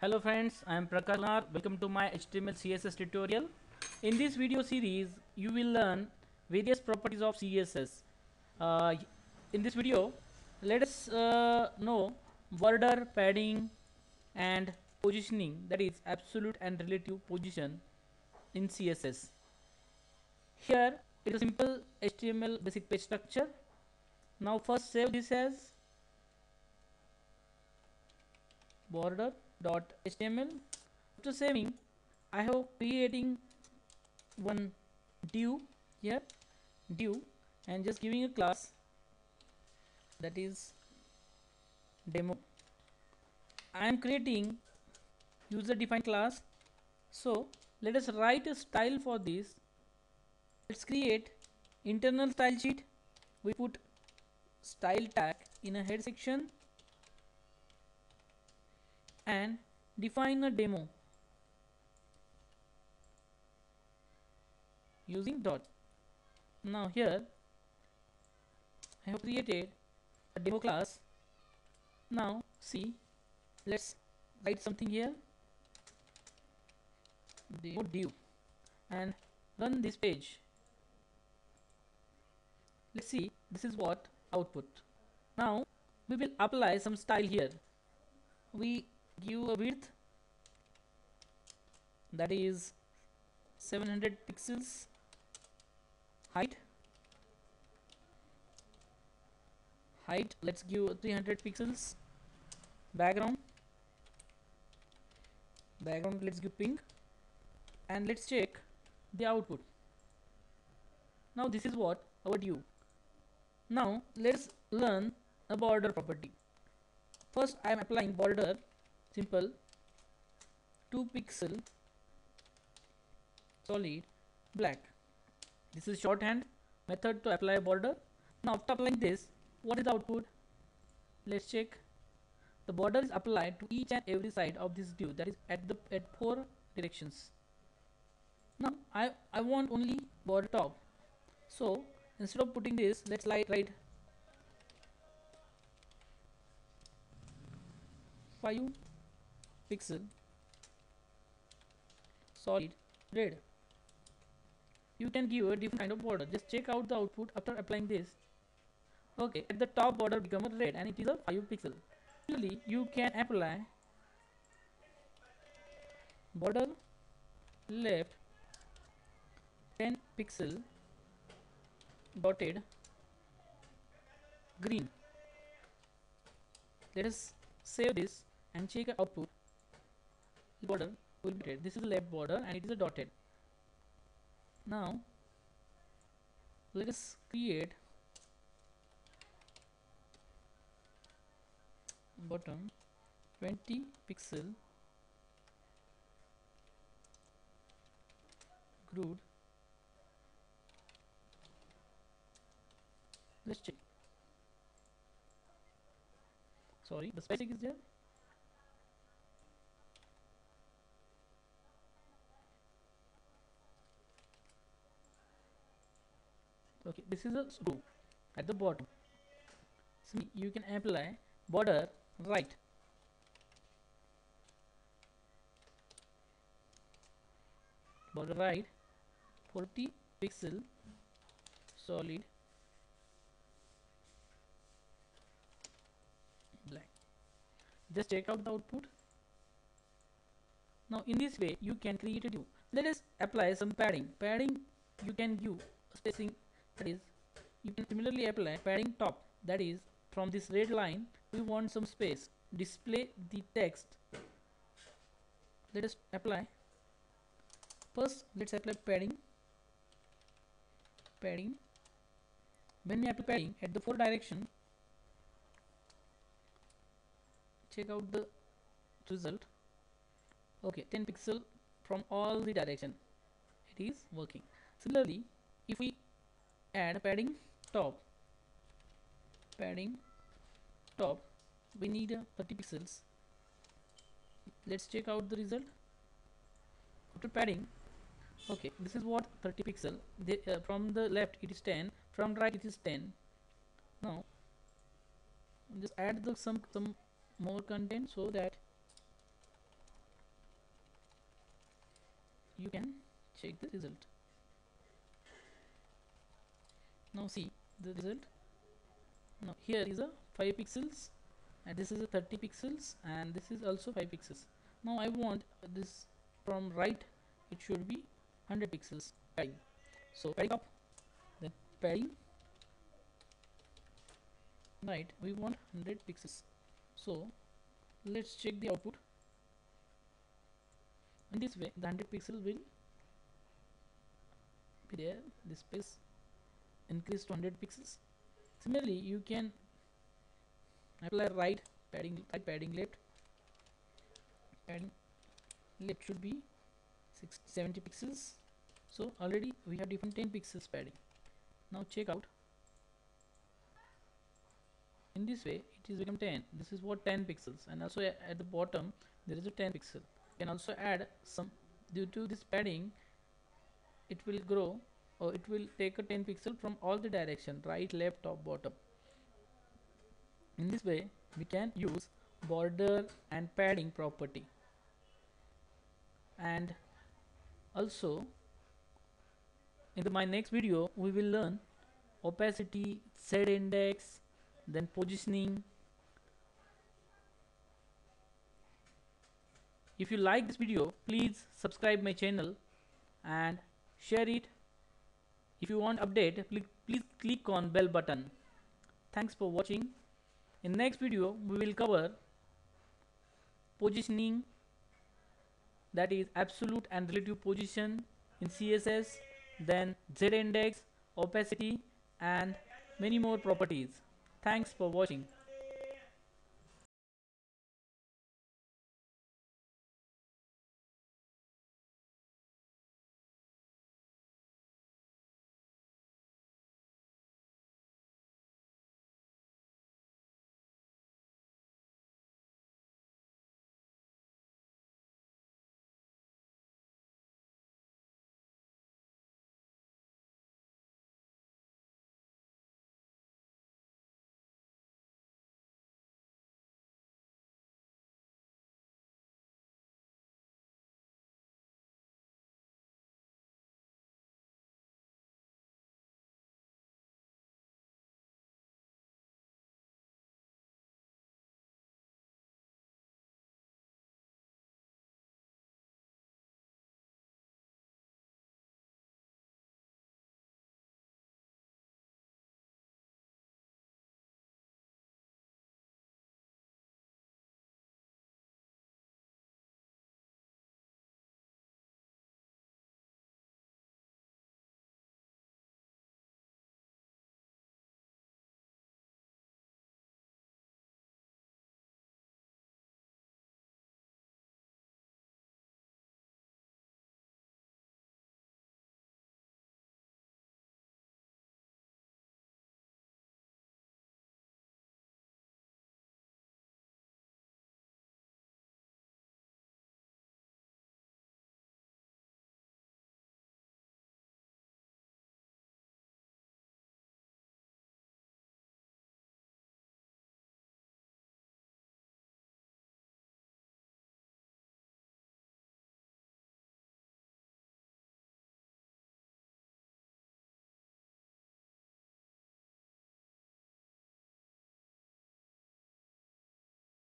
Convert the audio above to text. Hello friends, I am Prakash Sonar. Welcome to my HTML CSS tutorial. In this video series, you will learn various properties of CSS. In this video, let us know border, padding and positioning, that is absolute and relative position in CSS. Here it is a simple HTML basic page structure. Now first save this as border.html. After saving, I have creating one div here, and just giving a class that is demo. I am creating user defined class, so let us write a style for this. Let's create internal style sheet. We put style tag in a head section and define a demo using dot. Now here I have created a demo class. Now see, let's write something here, demo div, and run this page. Let's see, this is what output. Now we will apply some style here. We give a width that is 700 pixels, height let's give 300 pixels, background let's give pink, and let's check the output. Now this is what our view. Now let's learn a border property. First I am applying border, simple 2 pixel solid black. This is shorthand method to apply a border. Now after applying this, what is the output? Let's check. The border is applied to each and every side of this div, that is at 4 directions. Now I want only border top, so instead of putting this, let's write 5 pixel solid red. You can give a different kind of border. Just check out the output after applying this. Okay, at the top border become a red and it is a 5 pixel. Usually you can apply border left 10 pixel dotted green. Let us save this and check output. Border will be red. This is left border and it is a dotted. Now let us create bottom 20 pixel grouped. Let's check. Sorry, the spacing is there. Okay, this is a screw at the bottom. See, you can apply border right. Border right 40 pixel solid black. Just check out the output. Now in this way you can create a div. Let us apply some padding. Padding you can give spacing, that is you can similarly apply padding top, that is from this red line we want some space. Display the text. Let us apply. First let's apply padding. When you apply padding at the 4 direction, check out the result. Okay, 10 pixel from all the direction. It is working. Similarly, if we add padding top, we need 30 pixels. Let's check out the result after padding. Okay, this is what 30 pixel. From the left it is 10, from right it is 10. Now just add some more content so that you can check the result. Now see the result. Now here is a 5 pixels and this is a 30 pixels and this is also 5 pixels. Now I want this from right, it should be 100 pixels padding. So padding up, then padding right, we want 100 pixels. So let's check the output. In this way the 100 pixels will be there. This space increase to 100 pixels. Similarly, you can apply right padding left. Padding left should be 70 pixels. So already we have different 10 pixels padding. Now check out. In this way, it is become 10. This is what 10 pixels, and also at the bottom there is a 10 pixel. You can also add some. Due to this padding, it will grow. Or it will take a 10 pixel from all the direction, right, left, top, bottom. In this way we can use border and padding property, and also in my next video we will learn opacity, Z index, then positioning. If you like this video, please subscribe my channel and share it. If you want update, please click on bell button. Thanks for watching. In next video we will cover positioning, that is absolute and relative position in CSS, then Z index, opacity and many more properties. Thanks for watching.